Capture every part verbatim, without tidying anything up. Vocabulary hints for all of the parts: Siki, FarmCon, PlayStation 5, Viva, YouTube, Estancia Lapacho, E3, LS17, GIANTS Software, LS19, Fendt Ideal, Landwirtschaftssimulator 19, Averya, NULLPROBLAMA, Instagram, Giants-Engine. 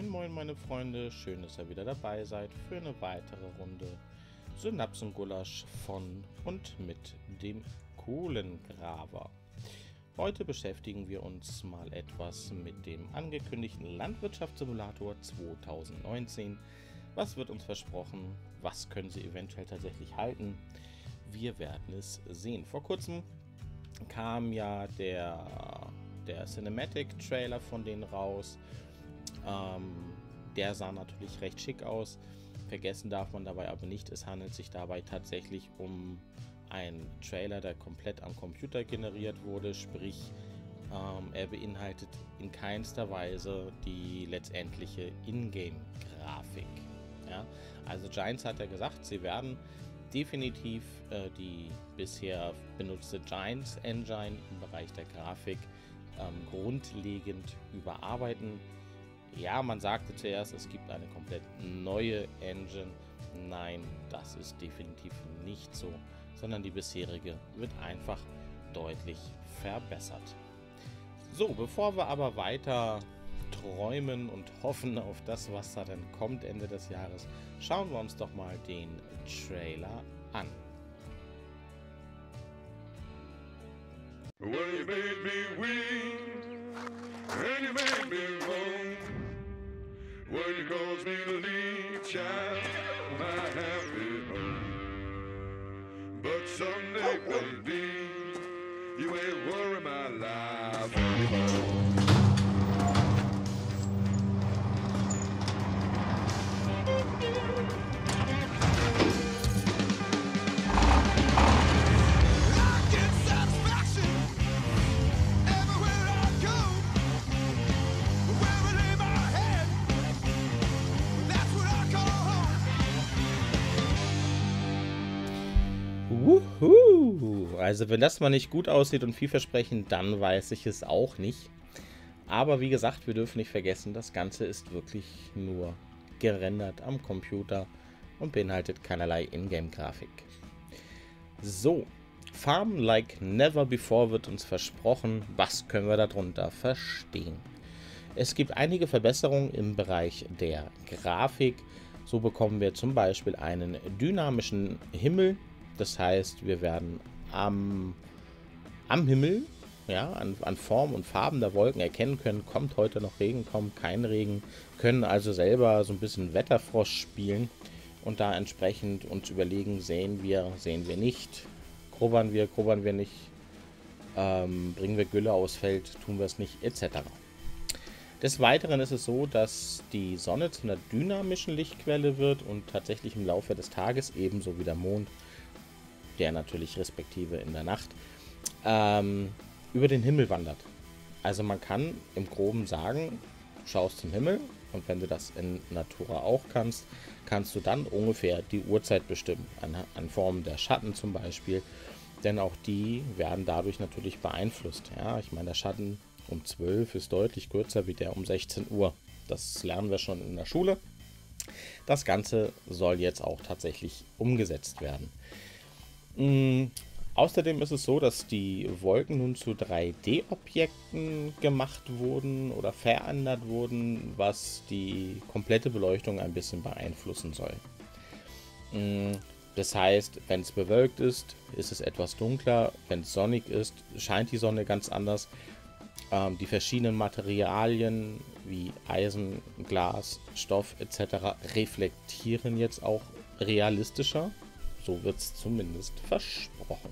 Moin moin meine Freunde, schön, dass ihr wieder dabei seid für eine weitere Runde Synapsengulasch von und mit dem Kohlengraber. Heute beschäftigen wir uns mal etwas mit dem angekündigten Landwirtschaftssimulator zwanzig neunzehn. Was wird uns versprochen? Was können Sie eventuell tatsächlich halten? Wir werden es sehen. Vor kurzem kam ja der, der Cinematic-Trailer von denen raus. Ähm, der sah natürlich recht schick aus. Vergessen darf man dabei aber nicht, es handelt sich dabei tatsächlich um einen Trailer, der komplett am Computer generiert wurde. Sprich, ähm, er beinhaltet in keinster Weise die letztendliche Ingame-Grafik. Ja? Also Giants hat ja gesagt, sie werden definitiv äh, die bisher benutzte Giants-Engine im Bereich der Grafik ähm, grundlegend überarbeiten. Ja, man sagte zuerst, es gibt eine komplett neue Engine. Nein, das ist definitiv nicht so, sondern die bisherige wird einfach deutlich verbessert. So, bevor wir aber weiter träumen und hoffen auf das, was da dann kommt Ende des Jahres, schauen wir uns doch mal den Trailer an. Well, you made me weak, and you made me wrong. Well, you caused me to leave, child, my happy home. But someday, baby, you ain't worry my life anymore. Also wenn das mal nicht gut aussieht und vielversprechend, dann weiß ich es auch nicht. Aber wie gesagt, wir dürfen nicht vergessen, das Ganze ist wirklich nur gerendert am Computer und beinhaltet keinerlei Ingame-Grafik. So, Farm Like Never Before wird uns versprochen. Was können wir darunter verstehen? Es gibt einige Verbesserungen im Bereich der Grafik. So bekommen wir zum Beispiel einen dynamischen Himmel. Das heißt, wir werden am, am Himmel, ja, an, an Form und Farben der Wolken erkennen können, kommt heute noch Regen, kommt kein Regen, können also selber so ein bisschen Wetterfrosch spielen und da entsprechend uns überlegen, sehen wir, sehen wir nicht, grubbern wir, grubbern wir nicht, ähm, bringen wir Gülle aufs Feld, tun wir es nicht, et cetera. Des Weiteren ist es so, dass die Sonne zu einer dynamischen Lichtquelle wird und tatsächlich im Laufe des Tages, ebenso wie der Mond, der natürlich respektive in der Nacht, ähm, über den Himmel wandert. Also man kann im Groben sagen, du schaust zum Himmel und wenn du das in Natura auch kannst, kannst du dann ungefähr die Uhrzeit bestimmen, an, an Formen der Schatten zum Beispiel, denn auch die werden dadurch natürlich beeinflusst. Ja, ich meine, der Schatten um zwölf ist deutlich kürzer wie der um sechzehn Uhr. Das lernen wir schon in der Schule. Das Ganze soll jetzt auch tatsächlich umgesetzt werden. Außerdem ist es so, dass die Wolken nun zu drei D-Objekten gemacht wurden oder verändert wurden, was die komplette Beleuchtung ein bisschen beeinflussen soll. Das heißt, wenn es bewölkt ist, ist es etwas dunkler, wenn es sonnig ist, scheint die Sonne ganz anders. Die verschiedenen Materialien wie Eisen, Glas, Stoff et cetera reflektieren jetzt auch realistischer. So wird es zumindest versprochen.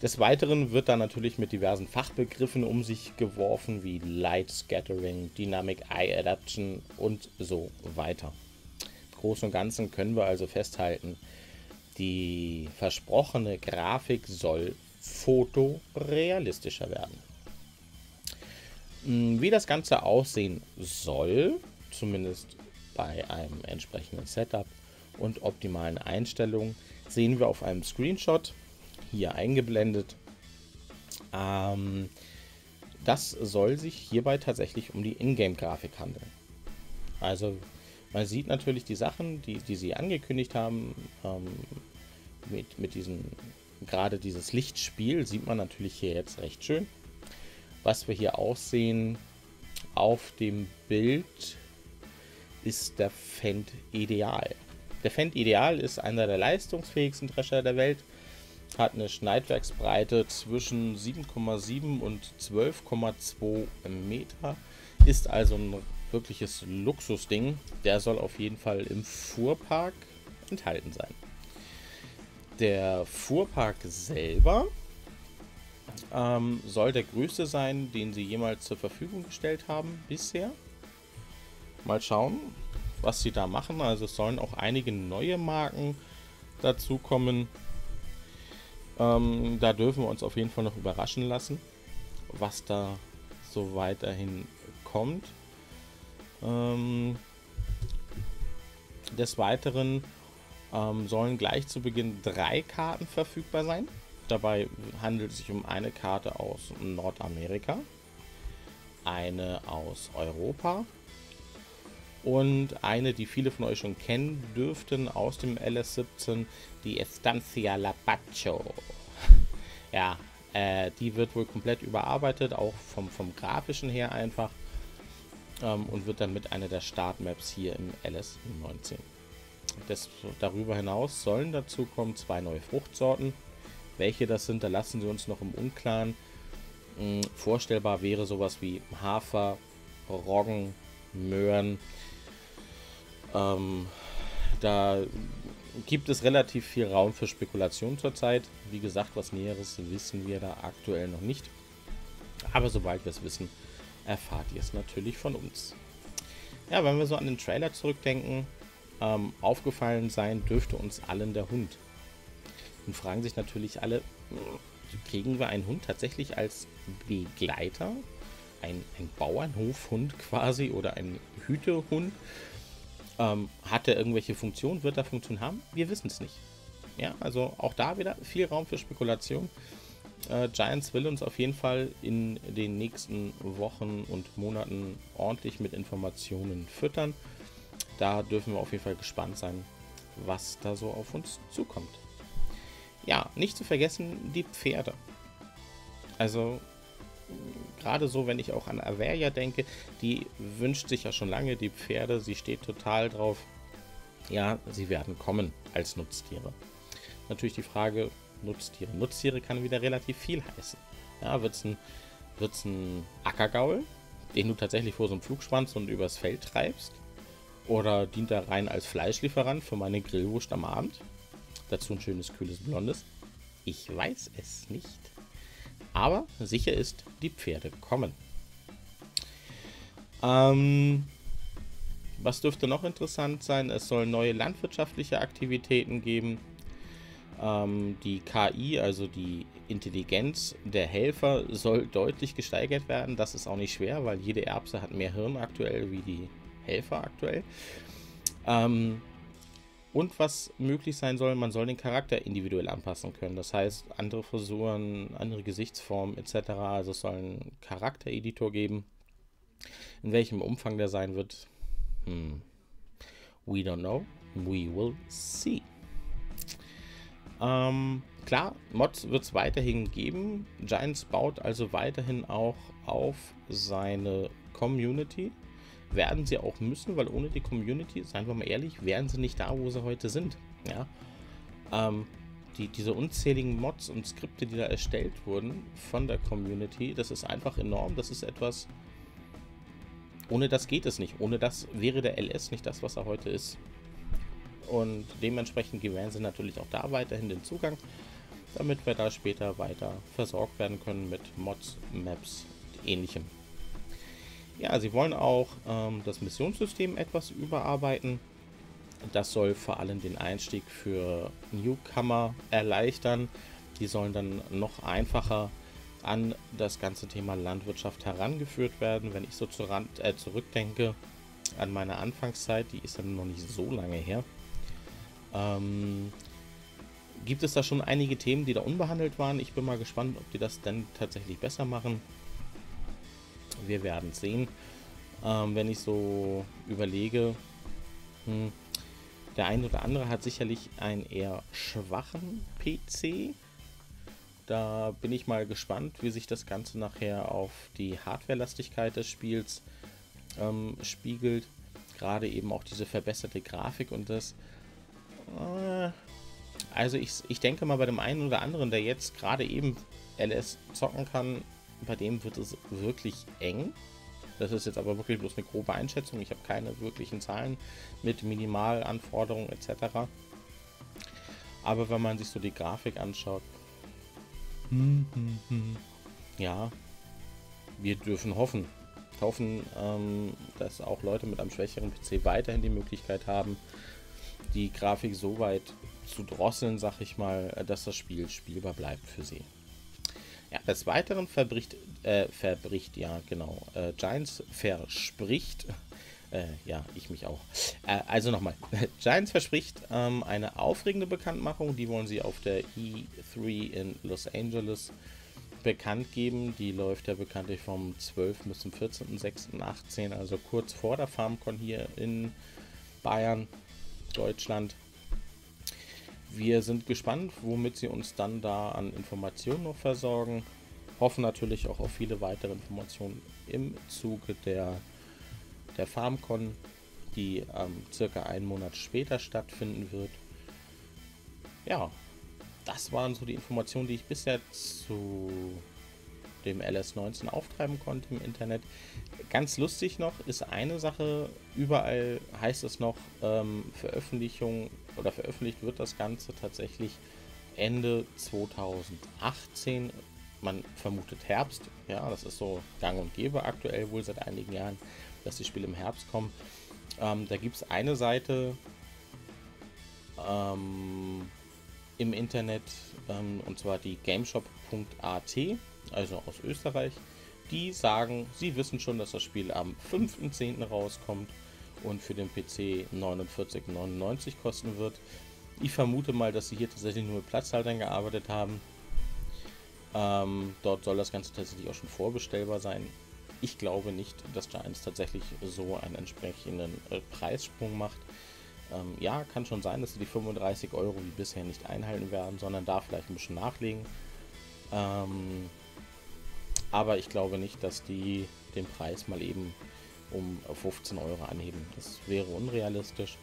Des Weiteren wird dann natürlich mit diversen Fachbegriffen um sich geworfen, wie Light Scattering, Dynamic Eye Adaption und so weiter. Im Großen und Ganzen können wir also festhalten, die versprochene Grafik soll fotorealistischer werden. Wie das Ganze aussehen soll, zumindest bei einem entsprechenden Setup und optimalen Einstellungen, sehen wir auf einem Screenshot, hier eingeblendet. Ähm, das soll sich hierbei tatsächlich um die Ingame-Grafik handeln. Also man sieht natürlich die Sachen, die, die sie angekündigt haben, ähm, mit, mit diesem, gerade dieses Lichtspiel sieht man natürlich hier jetzt recht schön. Was wir hier auch sehen auf dem Bild ist der Fendt Ideal. Der Fendt Ideal ist einer der leistungsfähigsten Drescher der Welt, hat eine Schneidwerksbreite zwischen sieben Komma sieben und zwölf Komma zwei Meter, ist also ein wirkliches Luxusding. Der soll auf jeden Fall im Fuhrpark enthalten sein. Der Fuhrpark selber ähm, soll der größte sein, den sie jemals zur Verfügung gestellt haben bisher. Mal schauen, was sie da machen. Also es sollen auch einige neue Marken dazu kommen. Ähm, da dürfen wir uns auf jeden Fall noch überraschen lassen, was da so weiterhin kommt. Ähm, des Weiteren ähm, sollen gleich zu Beginn drei Karten verfügbar sein. Dabei handelt es sich um eine Karte aus Nordamerika, eine aus Europa und eine, die viele von euch schon kennen dürften aus dem L S siebzehn, die Estancia Lapacho. Ja, äh, die wird wohl komplett überarbeitet, auch vom, vom grafischen her einfach, ähm, und wird dann mit einer der Startmaps hier im L S neunzehn. Das, darüber hinaus sollen dazu kommen zwei neue Fruchtsorten. Welche das sind, da lassen sie uns noch im Unklaren. Ähm, vorstellbar wäre sowas wie Hafer, Roggen, Möhren. Ähm, da gibt es relativ viel Raum für Spekulation zurzeit. Wie gesagt, was Näheres wissen wir da aktuell noch nicht. Aber sobald wir es wissen, erfahrt ihr es natürlich von uns. Ja, wenn wir so an den Trailer zurückdenken, ähm, aufgefallen sein dürfte uns allen der Hund. Und fragen sich natürlich alle, kriegen wir einen Hund tatsächlich als Begleiter? Ein, ein Bauernhofhund quasi oder ein Hütehund? Ähm, hat er irgendwelche Funktionen? Wird er Funktionen haben? Wir wissen es nicht. Ja, also auch da wieder viel Raum für Spekulation. Äh, Giants will uns auf jeden Fall in den nächsten Wochen und Monaten ordentlich mit Informationen füttern. Da dürfen wir auf jeden Fall gespannt sein, was da so auf uns zukommt. Ja, nicht zu vergessen die Pferde. Also gerade so, wenn ich auch an Averya denke, die wünscht sich ja schon lange die Pferde, sie steht total drauf. Ja, sie werden kommen als Nutztiere. Natürlich die Frage, Nutztiere. Nutztiere kann wieder relativ viel heißen. Ja, wird es ein, wird's ein Ackergaul, den du tatsächlich vor so einem Flugschwanz und übers Feld treibst? Oder dient er rein als Fleischlieferant für meine Grillwurst am Abend? Dazu ein schönes, kühles Blondes. Ich weiß es nicht. Aber sicher ist, die Pferde kommen. Ähm, was dürfte noch interessant sein? Es soll neue landwirtschaftliche Aktivitäten geben. Ähm, die K I, also die Intelligenz der Helfer, soll deutlich gesteigert werden. Das ist auch nicht schwer, weil jede Erbse hat mehr Hirn aktuell wie die Helfer aktuell. Ähm, Und was möglich sein soll, man soll den Charakter individuell anpassen können. Das heißt, andere Frisuren, andere Gesichtsformen et cetera. Also es soll einen Charaktereditor geben. In welchem Umfang der sein wird, hm. we don't know, we will see. Ähm, klar, Mods wird es weiterhin geben. Giants baut also weiterhin auch auf seine Community. Werden sie auch müssen, weil ohne die Community, seien wir mal ehrlich, wären sie nicht da, wo sie heute sind. Ja? Ähm, die, diese unzähligen Mods und Skripte, die da erstellt wurden von der Community, das ist einfach enorm. Das ist etwas, ohne das geht es nicht. Ohne das wäre der L S nicht das, was er heute ist. Und dementsprechend gewähren sie natürlich auch da weiterhin den Zugang, damit wir da später weiter versorgt werden können mit Mods, Maps und Ähnlichem. Ja, sie wollen auch ähm, das Missionssystem etwas überarbeiten. Das soll vor allem den Einstieg für Newcomer erleichtern. Die sollen dann noch einfacher an das ganze Thema Landwirtschaft herangeführt werden. Wenn ich so zur Rand, äh, zurückdenke an meine Anfangszeit, die ist dann noch nicht so lange her, ähm, gibt es da schon einige Themen, die da unbehandelt waren. Ich bin mal gespannt, ob die das dann tatsächlich besser machen. Wir werden es sehen. Ähm, wenn ich so überlege, hm, der ein oder andere hat sicherlich einen eher schwachen P C. Da bin ich mal gespannt, wie sich das Ganze nachher auf die Hardwarelastigkeit des Spiels ähm, spiegelt. gerade eben auch diese verbesserte Grafik und das... Äh, also ich, ich denke mal, bei dem einen oder anderen, der jetzt gerade eben L S zocken kann, bei dem wird es wirklich eng. Das ist jetzt aber wirklich bloß eine grobe Einschätzung. Ich habe keine wirklichen Zahlen mit Minimalanforderungen et cetera. Aber wenn man sich so die Grafik anschaut, hm, hm, hm. ja, wir dürfen hoffen. Hoffen, ähm, dass auch Leute mit einem schwächeren P C weiterhin die Möglichkeit haben, die Grafik so weit zu drosseln, sag ich mal, dass das Spiel spielbar bleibt für sie. Ja, des Weiteren verbricht, äh, verbricht, ja genau, äh, Giants verspricht, äh, ja, ich mich auch, äh, also nochmal, Giants verspricht ähm, eine aufregende Bekanntmachung, die wollen sie auf der E drei in Los Angeles bekannt geben, die läuft ja bekanntlich vom zwölften bis zum vierzehnten sechsten achtzehn, also kurz vor der FarmCon hier in Bayern, Deutschland. Wir sind gespannt, womit sie uns dann da an Informationen noch versorgen. Hoffen natürlich auch auf viele weitere Informationen im Zuge der, der FarmCon, die ähm, circa einen Monat später stattfinden wird. Ja, das waren so die Informationen, die ich bisher zu dem L S neunzehn auftreiben konnte im Internet. Ganz lustig noch ist eine Sache, überall heißt es noch, ähm, Veröffentlichung oder veröffentlicht wird das Ganze tatsächlich Ende zweitausendachtzehn, man vermutet Herbst, ja, das ist so gang und gäbe aktuell wohl seit einigen Jahren, dass die Spiele im Herbst kommen. Ähm, da gibt es eine Seite ähm, im Internet, ähm, und zwar die Gameshop punkt A T, also aus Österreich, die sagen, sie wissen schon, dass das Spiel am fünften zehnten rauskommt und für den P C neunundvierzig neunundneunzig kosten wird. Ich vermute mal, dass sie hier tatsächlich nur mit Platzhaltern gearbeitet haben. Ähm, dort soll das Ganze tatsächlich auch schon vorbestellbar sein. Ich glaube nicht, dass Giants tatsächlich so einen entsprechenden äh, Preissprung macht. Ähm, ja, kann schon sein, dass sie die fünfunddreißig Euro wie bisher nicht einhalten werden, sondern da vielleicht ein bisschen nachlegen. Ähm, aber ich glaube nicht, dass die den Preis mal eben um fünfzehn Euro anheben. Das wäre unrealistisch.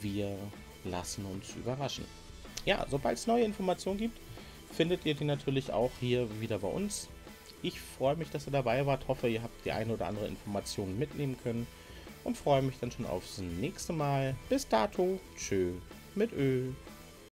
Wir lassen uns überraschen. Ja, sobald es neue Informationen gibt, findet ihr die natürlich auch hier wieder bei uns. Ich freue mich, dass ihr dabei wart. Hoffe, ihr habt die eine oder andere Information mitnehmen können und freue mich dann schon aufs nächste Mal. Bis dato. Tschö mit Öl.